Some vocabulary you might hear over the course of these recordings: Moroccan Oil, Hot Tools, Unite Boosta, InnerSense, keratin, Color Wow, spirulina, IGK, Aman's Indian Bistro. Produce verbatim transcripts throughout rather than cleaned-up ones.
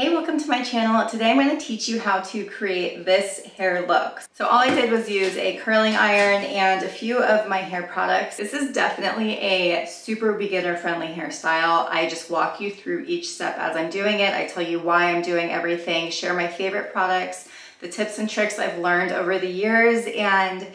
Hey, welcome to my channel. Today I'm going to teach you how to create this hair look. So all I did was use a curling iron and a few of my hair products. This is definitely a super beginner friendly hairstyle. I just walk you through each step as I'm doing it. I tell you why I'm doing everything, share my favorite products, the tips and tricks I've learned over the years, and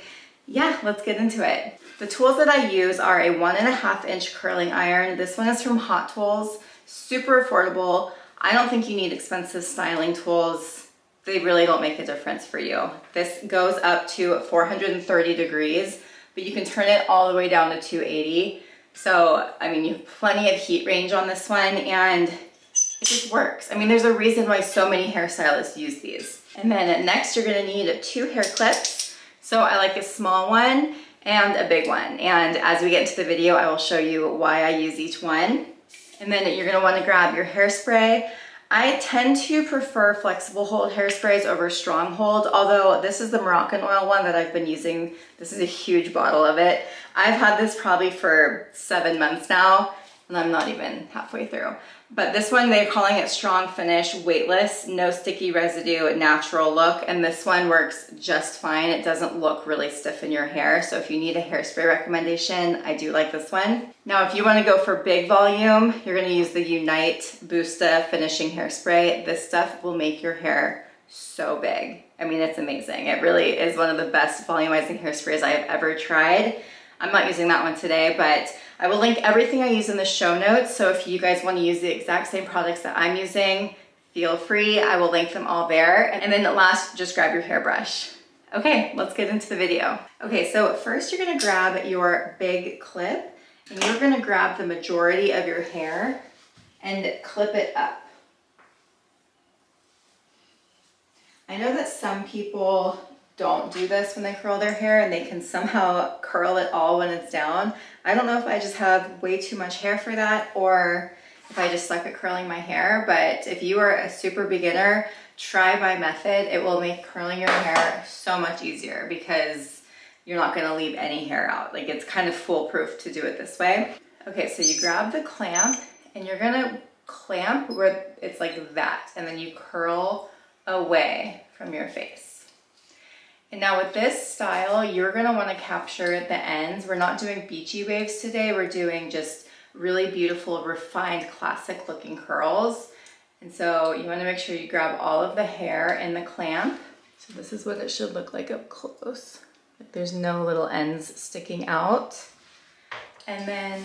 yeah, let's get into it. The tools that I use are a one and a half inch curling iron. This one is from Hot Tools, super affordable. I don't think you need expensive styling tools. They really don't make a difference for you. This goes up to four hundred thirty degrees, but you can turn it all the way down to two eighty. So, I mean, you have plenty of heat range on this one and it just works. I mean, there's a reason why so many hairstylists use these. And then next you're gonna need two hair clips. So I like a small one and a big one. And as we get into the video, I will show you why I use each one. And then you're gonna wanna grab your hairspray. I tend to prefer flexible hold hairsprays over strong hold, although this is the Moroccan Oil one that I've been using. This is a huge bottle of it. I've had this probably for seven months now, and I'm not even halfway through. But this one, they're calling it strong finish, weightless, no sticky residue, natural look, and this one works just fine. It doesn't look really stiff in your hair, so if you need a hairspray recommendation, I do like this one. Now, if you wanna go for big volume, you're gonna use the Unite Boosta finishing hairspray. This stuff will make your hair so big. I mean, it's amazing. It really is one of the best volumizing hairsprays I have ever tried. I'm not using that one today, but I will link everything I use in the show notes, so if you guys want to use the exact same products that I'm using, feel free. I will link them all there. And then last, just grab your hairbrush. Okay, let's get into the video. Okay, so first you're going to grab your big clip, and you're going to grab the majority of your hair and clip it up. I know that some people don't do this when they curl their hair and they can somehow curl it all when it's down. I don't know if I just have way too much hair for that or if I just suck at curling my hair, but if you are a super beginner, try my method. It will make curling your hair so much easier because you're not gonna leave any hair out. Like, it's kind of foolproof to do it this way. Okay, so you grab the clamp and you're gonna clamp where it's like that, and then you curl away from your face. And now with this style, you're gonna wanna capture the ends. We're not doing beachy waves today. We're doing just really beautiful, refined, classic looking curls. And so you wanna make sure you grab all of the hair in the clamp. So this is what it should look like up close. Like, there's no little ends sticking out. And then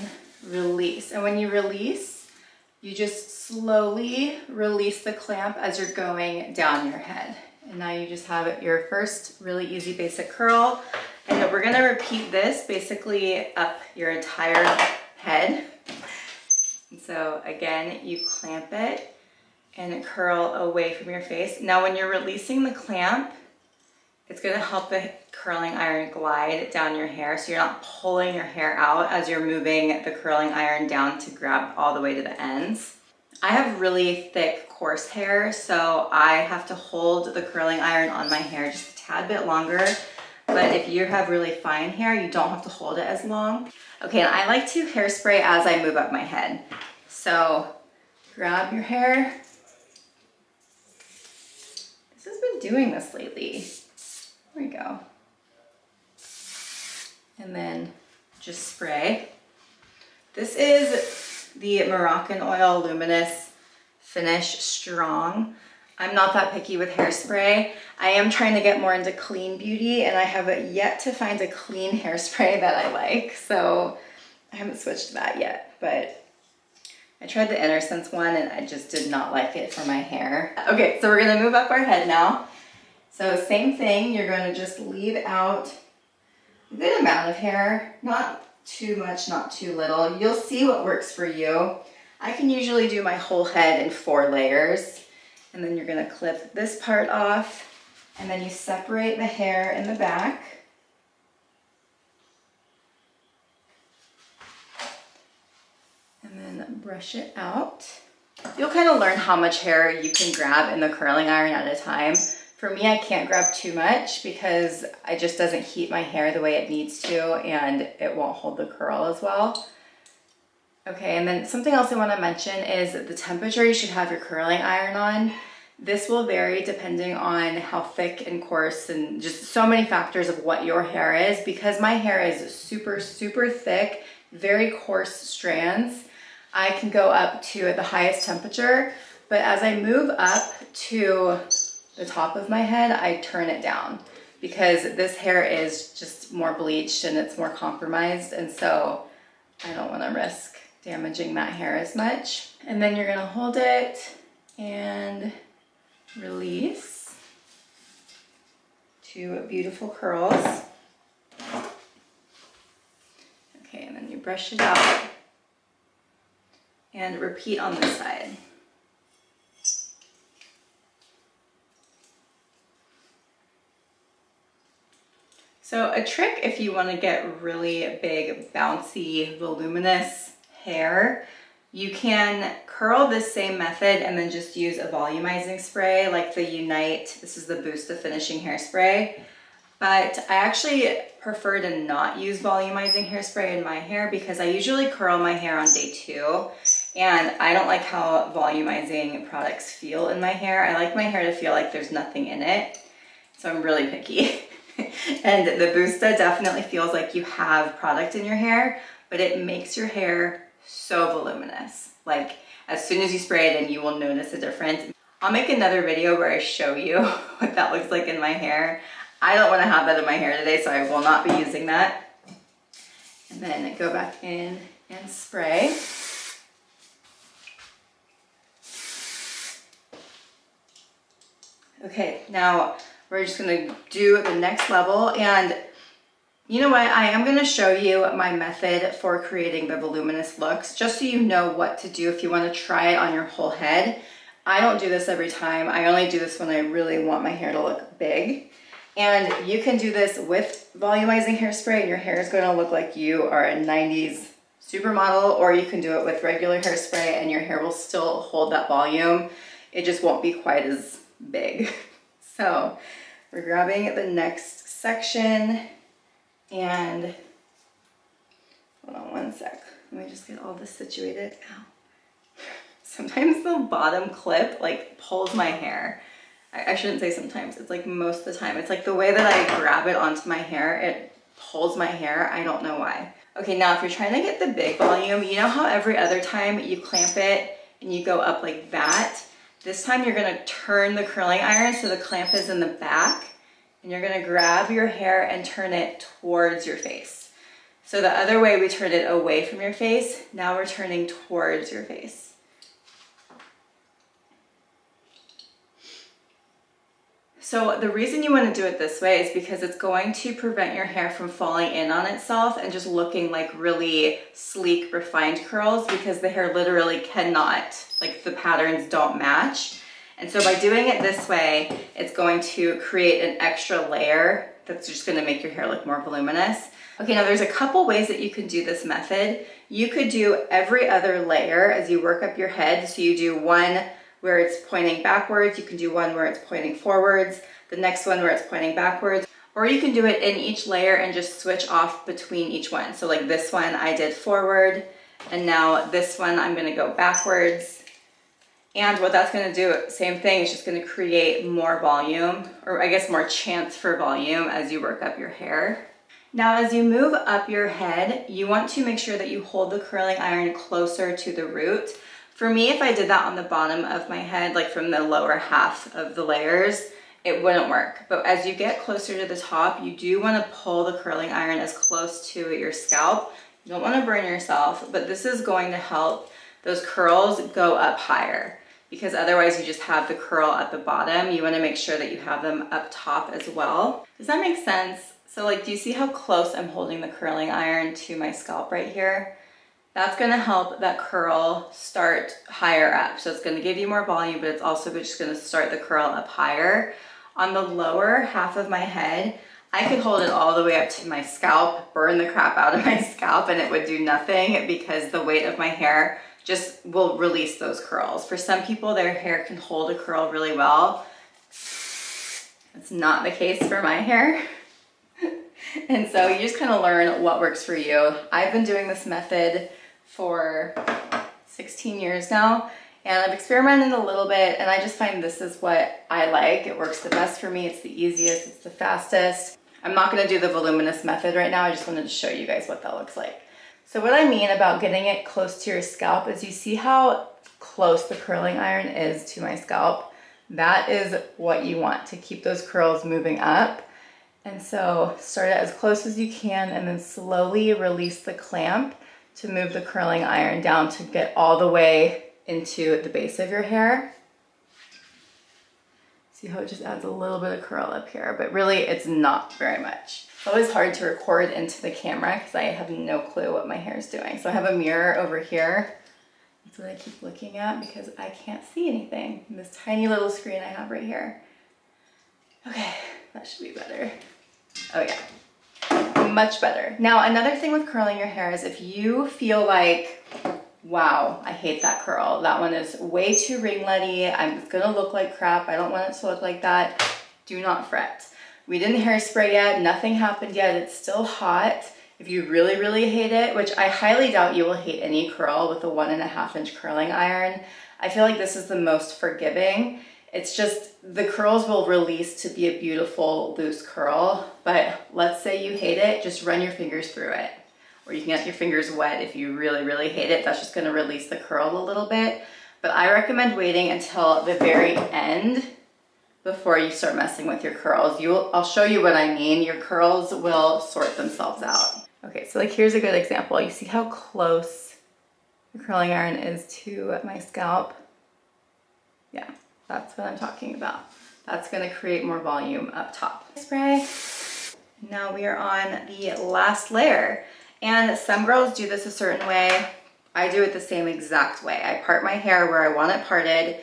release. And when you release, you just slowly release the clamp as you're going down your head. And now you just have your first really easy basic curl. And we're gonna repeat this basically up your entire head. And so again, you clamp it and curl away from your face. Now when you're releasing the clamp, it's gonna help the curling iron glide down your hair so you're not pulling your hair out as you're moving the curling iron down to grab all the way to the ends. I have really thick, coarse hair, so I have to hold the curling iron on my hair just a tad bit longer. But if you have really fine hair, you don't have to hold it as long. Okay, and I like to hairspray as I move up my head. So grab your hair. This has been doing this lately. There we go. And then just spray. This is the Moroccan Oil Luminous Finish Strong. I'm not that picky with hairspray. I am trying to get more into clean beauty, and I have yet to find a clean hairspray that I like, so I haven't switched to that yet, but I tried the InnerSense one and I just did not like it for my hair. Okay, so we're gonna move up our head now. So same thing, you're gonna just leave out a good amount of hair, not too much, not too little. You'll see what works for you. I can usually do my whole head in four layers. And then you're gonna clip this part off, and then you separate the hair in the back. And then brush it out. You'll kind of learn how much hair you can grab in the curling iron at a time. For me, I can't grab too much because it just doesn't heat my hair the way it needs to, and it won't hold the curl as well. Okay, and then something else I want to mention is the temperature you should have your curling iron on. This will vary depending on how thick and coarse and just so many factors of what your hair is. Because my hair is super, super thick, very coarse strands, I can go up to the highest temperature, but as I move up to the top of my head, I turn it down because this hair is just more bleached and it's more compromised, and so I don't want to risk damaging that hair as much. And then you're going to hold it and release two beautiful curls. Okay, and then you brush it out and repeat on this side. So a trick if you want to get really big, bouncy, voluminous hair, you can curl this same method and then just use a volumizing spray like the Unite, this is the Boosta Finishing Hairspray. But I actually prefer to not use volumizing hairspray in my hair because I usually curl my hair on day two and I don't like how volumizing products feel in my hair. I like my hair to feel like there's nothing in it, so I'm really picky. And the Boosta definitely feels like you have product in your hair, but it makes your hair so voluminous. Like as soon as you spray it in, you will notice a difference. I'll make another video where I show you what that looks like in my hair. I don't want to have that in my hair today, so I will not be using that. And then go back in and spray. Okay, now we're just gonna do the next level, and you know what, I am gonna show you my method for creating the voluminous looks, just so you know what to do if you wanna try it on your whole head. I don't do this every time, I only do this when I really want my hair to look big. And you can do this with volumizing hairspray and your hair is gonna look like you are a nineties supermodel, or you can do it with regular hairspray and your hair will still hold that volume. It just won't be quite as big. So we're grabbing the next section and hold on one sec. Let me just get all this situated. Ow. Sometimes the bottom clip like pulls my hair. I, I shouldn't say sometimes, it's like most of the time. It's like the way that I grab it onto my hair, it pulls my hair. I don't know why. Okay, now if you're trying to get the big volume, you know how every other time you clamp it and you go up like that? This time you're gonna turn the curling iron so the clamp is in the back, and you're gonna grab your hair and turn it towards your face. So the other way we turned it away from your face, now we're turning towards your face. So the reason you wanna do it this way is because it's going to prevent your hair from falling in on itself and just looking like really sleek, refined curls, because the hair literally cannot, like the patterns don't match. And so by doing it this way, it's going to create an extra layer that's just gonna make your hair look more voluminous. Okay, now there's a couple ways that you can do this method. You could do every other layer as you work up your head. So you do one where it's pointing backwards, you can do one where it's pointing forwards, the next one where it's pointing backwards, or you can do it in each layer and just switch off between each one. So like this one I did forward, and now this one I'm gonna go backwards. And what that's gonna do, same thing, it's just gonna create more volume, or I guess more chance for volume as you work up your hair. Now, as you move up your head, you want to make sure that you hold the curling iron closer to the root. For me, if I did that on the bottom of my head, like from the lower half of the layers, it wouldn't work. But as you get closer to the top, you do wanna pull the curling iron as close to your scalp. You don't wanna burn yourself, but this is going to help those curls go up higher, because otherwise you just have the curl at the bottom. You wanna make sure that you have them up top as well. Does that make sense? So like, do you see how close I'm holding the curling iron to my scalp right here? That's gonna help that curl start higher up. So it's gonna give you more volume, but it's also just gonna start the curl up higher. On the lower half of my head, I could hold it all the way up to my scalp, burn the crap out of my scalp, and it would do nothing because the weight of my hair just will release those curls. For some people, their hair can hold a curl really well. That's not the case for my hair. And so you just kind of learn what works for you. I've been doing this method for sixteen years now, and I've experimented a little bit, and I just find this is what I like. It works the best for me. It's the easiest, it's the fastest. I'm not gonna do the voluminous method right now. I just wanted to show you guys what that looks like. So what I mean about getting it close to your scalp is you see how close the curling iron is to my scalp. That is what you want, to keep those curls moving up. And so start it as close as you can and then slowly release the clamp to move the curling iron down to get all the way into the base of your hair. See how it just adds a little bit of curl up here, but really it's not very much. It's always hard to record into the camera because I have no clue what my hair is doing. So I have a mirror over here. That's what I keep looking at because I can't see anything in this tiny little screen I have right here. Okay, that should be better. Oh yeah, much better. Now, another thing with curling your hair is if you feel like, wow, I hate that curl. That one is way too ringletty. I'm gonna look like crap. I don't want it to look like that. Do not fret. We didn't hairspray yet. Nothing happened yet. It's still hot. If you really, really hate it, which I highly doubt you will hate any curl with a one and a half inch curling iron. I feel like this is the most forgiving. It's just the curls will release to be a beautiful loose curl. But let's say you hate it, just run your fingers through it. Or you can get your fingers wet if you really, really hate it. That's just gonna release the curl a little bit. But I recommend waiting until the very end before you start messing with your curls. You will, I'll show you what I mean. Your curls will sort themselves out. Okay, so like here's a good example. You see how close the curling iron is to my scalp? Yeah, that's what I'm talking about. That's gonna create more volume up top. Spray. Now we are on the last layer. And some girls do this a certain way. I do it the same exact way. I part my hair where I want it parted.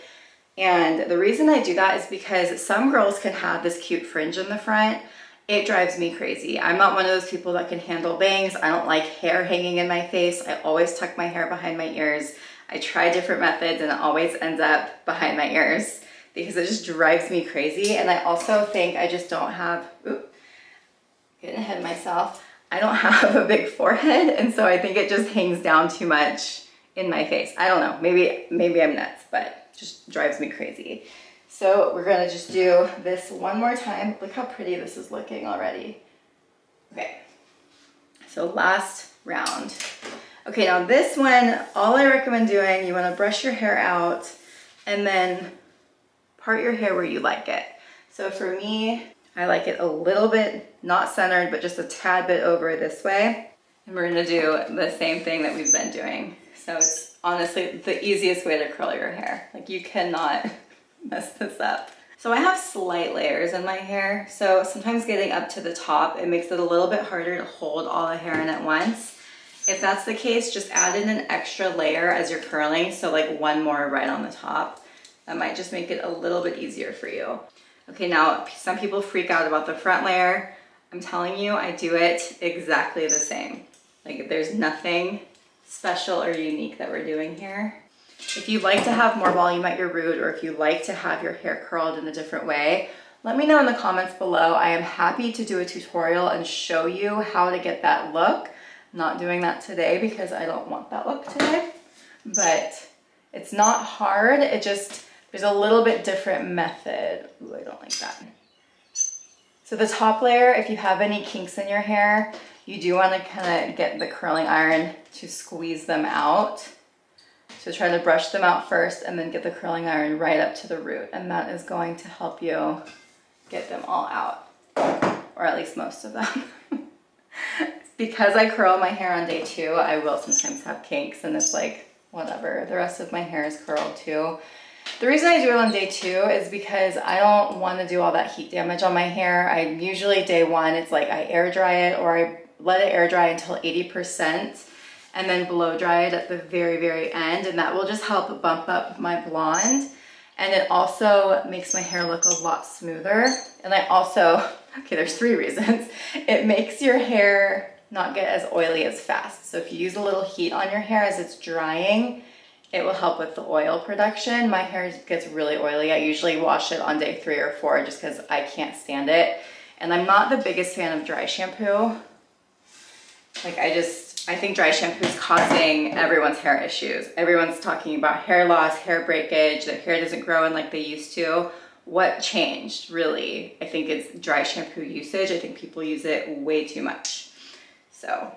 And the reason I do that is because some girls can have this cute fringe in the front. It drives me crazy. I'm not one of those people that can handle bangs. I don't like hair hanging in my face. I always tuck my hair behind my ears. I try different methods and it always ends up behind my ears because it just drives me crazy. And I also think I just don't have, oop, getting ahead of myself. I don't have a big forehead, and so I think it just hangs down too much in my face. I don't know, maybe maybe I'm nuts, but it just drives me crazy. So we're gonna just do this one more time. Look how pretty this is looking already. Okay, so last round. Okay, now this one, all I recommend doing, you wanna brush your hair out and then part your hair where you like it. So for me, I like it a little bit, not centered, but just a tad bit over this way. And we're gonna do the same thing that we've been doing. So it's honestly the easiest way to curl your hair. Like you cannot mess this up. So I have slight layers in my hair. So sometimes getting up to the top, it makes it a little bit harder to hold all the hair in at once. If that's the case, just add in an extra layer as you're curling. So like one more right on the top. That might just make it a little bit easier for you. Okay, now some people freak out about the front layer. I'm telling you, I do it exactly the same. Like there's nothing special or unique that we're doing here. If you'd like to have more volume at your root, or if you like to have your hair curled in a different way, let me know in the comments below. I am happy to do a tutorial and show you how to get that look. I'm not doing that today because I don't want that look today, but it's not hard. It just, there's a little bit different method. Ooh, I don't like that. So the top layer, if you have any kinks in your hair, you do want to kind of get the curling iron to squeeze them out. So try to brush them out first and then get the curling iron right up to the root. And that is going to help you get them all out, or at least most of them. Because I curl my hair on day two, I will sometimes have kinks and it's like, whatever. The rest of my hair is curled too. The reason I do it on day two is because I don't want to do all that heat damage on my hair. I usually day one, it's like I air dry it, or I let it air dry until eighty percent and then blow dry it at the very, very end. And that will just help bump up my blonde. And it also makes my hair look a lot smoother. And I also, okay, there's three reasons. It makes your hair not get as oily as fast. So if you use a little heat on your hair as it's drying, it will help with the oil production. My hair gets really oily. I usually wash it on day three or four just because I can't stand it. And I'm not the biggest fan of dry shampoo. Like I just, I think dry shampoo is causing everyone's hair issues. Everyone's talking about hair loss, hair breakage, their hair doesn't grow in like they used to. What changed, really? I think it's dry shampoo usage. I think people use it way too much. So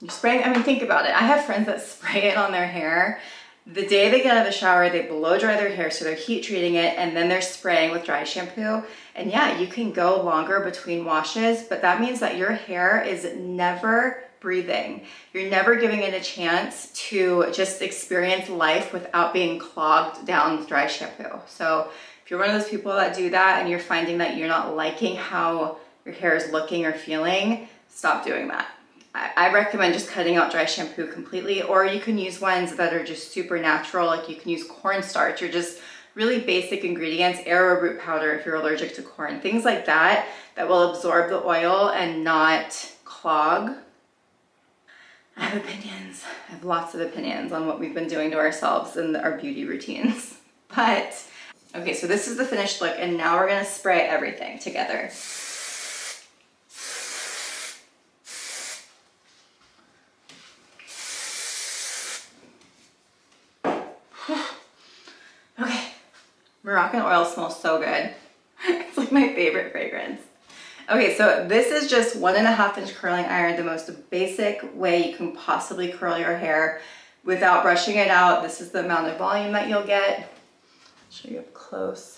you're spraying, I mean, think about it. I have friends that spray it on their hair. The day they get out of the shower, they blow dry their hair, so they're heat treating it, and then they're spraying with dry shampoo. And yeah, you can go longer between washes, but that means that your hair is never breathing. You're never giving it a chance to just experience life without being clogged down with dry shampoo. So if you're one of those people that do that and you're finding that you're not liking how your hair is looking or feeling, stop doing that. I recommend just cutting out dry shampoo completely, or you can use ones that are just super natural, like you can use cornstarch or just really basic ingredients, arrowroot powder if you're allergic to corn, things like that that will absorb the oil and not clog. I have opinions. I have lots of opinions on what we've been doing to ourselves and our beauty routines. But, okay, so this is the finished look, and now we're gonna spray everything together. Moroccan Oil smells so good. It's like my favorite fragrance. Okay, so this is just one and a half inch curling iron, the most basic way you can possibly curl your hair without brushing it out. This is the amount of volume that you'll get. I'll show you up close.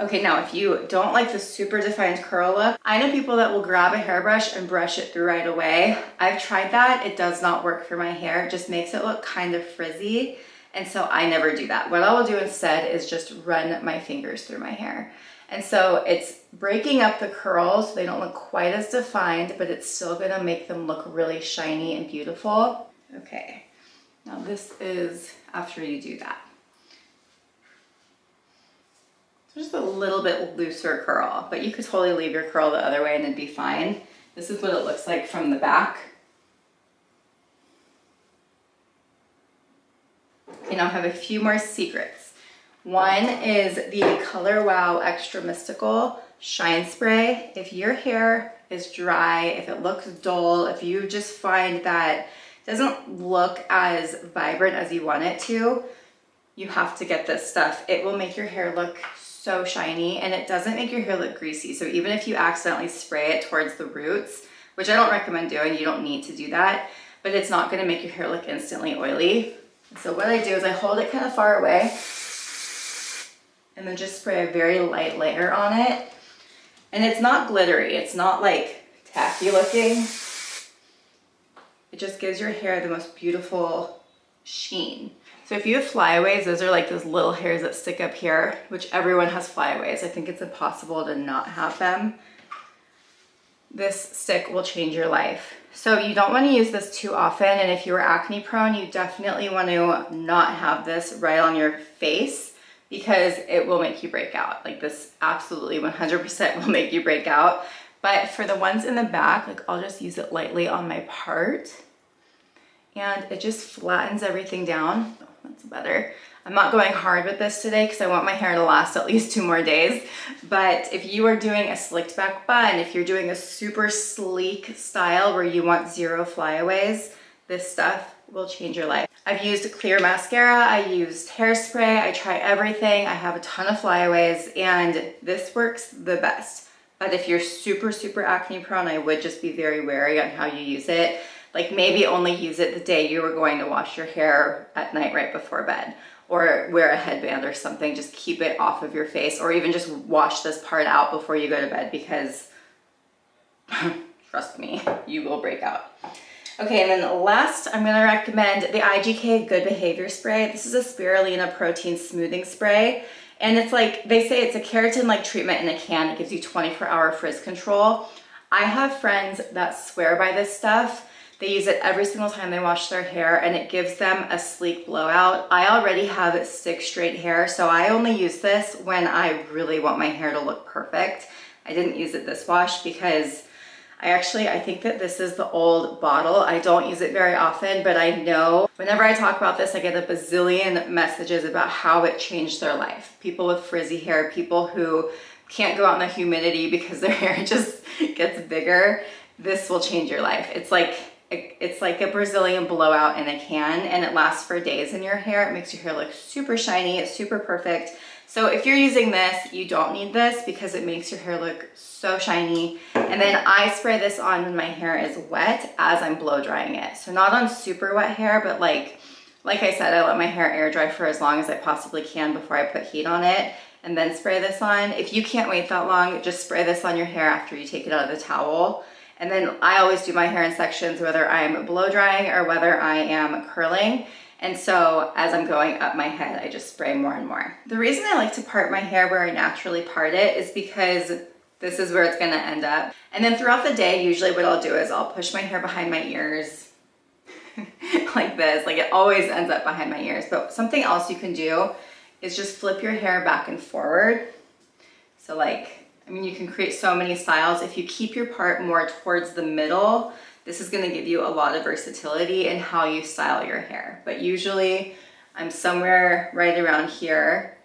Okay, now if you don't like the super defined curl look, I know people that will grab a hairbrush and brush it through right away. I've tried that. It does not work for my hair. It just makes it look kind of frizzy, and so I never do that. What I will do instead is just run my fingers through my hair. And so it's breaking up the curls so they don't look quite as defined, but it's still gonna make them look really shiny and beautiful. Okay, now this is after you do that. Just a little bit looser curl, but you could totally leave your curl the other way and it'd be fine. This is what it looks like from the back. Okay, now I have a few more secrets. One is the Color Wow Extra Mystical Shine Spray. If your hair is dry, if it looks dull, if you just find that it doesn't look as vibrant as you want it to, you have to get this stuff. It will make your hair look so shiny, and it doesn't make your hair look greasy. So even if you accidentally spray it towards the roots, which I don't recommend doing, you don't need to do that, but it's not gonna make your hair look instantly oily. So what I do is I hold it kind of far away and then just spray a very light layer on it. And it's not glittery, it's not like tacky looking. It just gives your hair the most beautiful sheen. So if you have flyaways, those are like those little hairs that stick up here, which everyone has flyaways. I think it's impossible to not have them. This stick will change your life. So you don't want to use this too often, and if you are acne prone, you definitely want to not have this right on your face because it will make you break out. Like this absolutely one hundred percent will make you break out. But for the ones in the back, like I'll just use it lightly on my part, and it just flattens everything down. Oh, that's better. I'm not going hard with this today because I want my hair to last at least two more days. But if you are doing a slicked back bun, if you're doing a super sleek style where you want zero flyaways, this stuff will change your life. I've used clear mascara, I used hairspray, I try everything. I have a ton of flyaways, and this works the best. But if you're super, super acne prone, I would just be very wary on how you use it. Like maybe only use it the day you were going to wash your hair at night right before bed, or wear a headband or something. Just keep it off of your face, or even just wash this part out before you go to bed because trust me, you will break out. Okay, and then last, I'm gonna recommend the I G K Good Behavior Spray. This is a spirulina protein smoothing spray. And it's like, they say it's a keratin-like treatment in a can. It gives you twenty-four hour frizz control. I have friends that swear by this stuff. They use it every single time they wash their hair, and it gives them a sleek blowout. I already have stick straight hair, so I only use this when I really want my hair to look perfect. I didn't use it this wash because I actually, I think that this is the old bottle. I don't use it very often, but I know whenever I talk about this, I get a bazillion messages about how it changed their life. People with frizzy hair, people who can't go out in the humidity because their hair just gets bigger, this will change your life. It's like it's like a Brazilian blowout in a can, and it lasts for days in your hair. It makes your hair look super shiny. It's super perfect. So if you're using this, you don't need this because it makes your hair look so shiny. And then I spray this on when my hair is wet as I'm blow drying it. So not on super wet hair, but like, like I said, I let my hair air dry for as long as I possibly can before I put heat on it, and then spray this on. If you can't wait that long, just spray this on your hair after you take it out of the towel. And then I always do my hair in sections, whether I'm blow drying or whether I am curling. And so as I'm going up my head, I just spray more and more. The reason I like to part my hair where I naturally part it is because this is where it's gonna end up. And then throughout the day, usually what I'll do is I'll push my hair behind my ears like this. Like it always ends up behind my ears. But something else you can do is just flip your hair back and forward. So like, I mean, you can create so many styles. If you keep your part more towards the middle, this is gonna give you a lot of versatility in how you style your hair. But usually I'm somewhere right around here,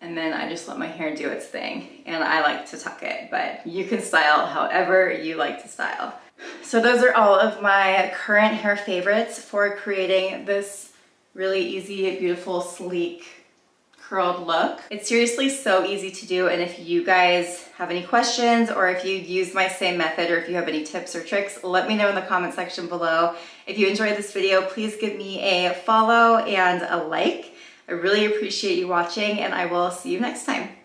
and then I just let my hair do its thing. And I like to tuck it, but you can style however you like to style. So those are all of my current hair favorites for creating this really easy, beautiful, sleek, curled look. It's seriously so easy to do, and if you guys have any questions, or if you use my same method, or if you have any tips or tricks, let me know in the comment section below. If you enjoyed this video, please give me a follow and a like. I really appreciate you watching, and I will see you next time.